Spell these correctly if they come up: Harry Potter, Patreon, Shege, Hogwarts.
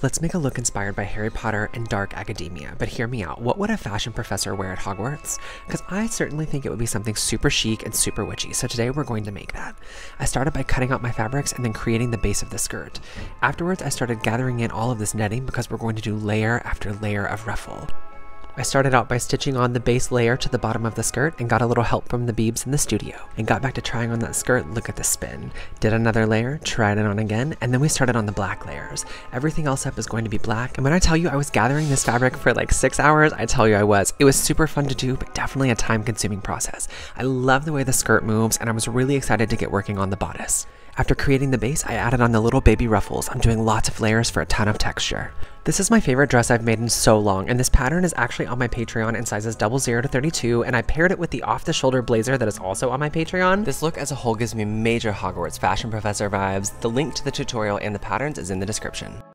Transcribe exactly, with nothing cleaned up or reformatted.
Let's make a look inspired by Harry Potter and dark academia, but hear me out. What would a fashion professor wear at Hogwarts? Because I certainly think it would be something super chic and super witchy, so today we're going to make that. I started by cutting out my fabrics and then creating the base of the skirt. Afterwards, I started gathering in all of this netting because we're going to do layer after layer of ruffle. I started out by stitching on the base layer to the bottom of the skirt and got a little help from the Beebs in the studio and got back to trying on that skirt. Look at the spin. Did another layer, tried it on again, and then we started on the black layers. Everything else up is going to be black. And when I tell you I was gathering this fabric for like six hours, I tell you I was. It was super fun to do, but definitely a time consuming process. I love the way the skirt moves and I was really excited to get working on the bodice. After creating the base, I added on the little baby ruffles. I'm doing lots of layers for a ton of texture. This is my favorite dress I've made in so long, and this pattern is actually on my Patreon in sizes zero zero to thirty-two, and I paired it with the off-the-shoulder blazer that is also on my Patreon. This look as a whole gives me major Hogwarts fashion professor vibes. The link to the tutorial and the patterns is in the description.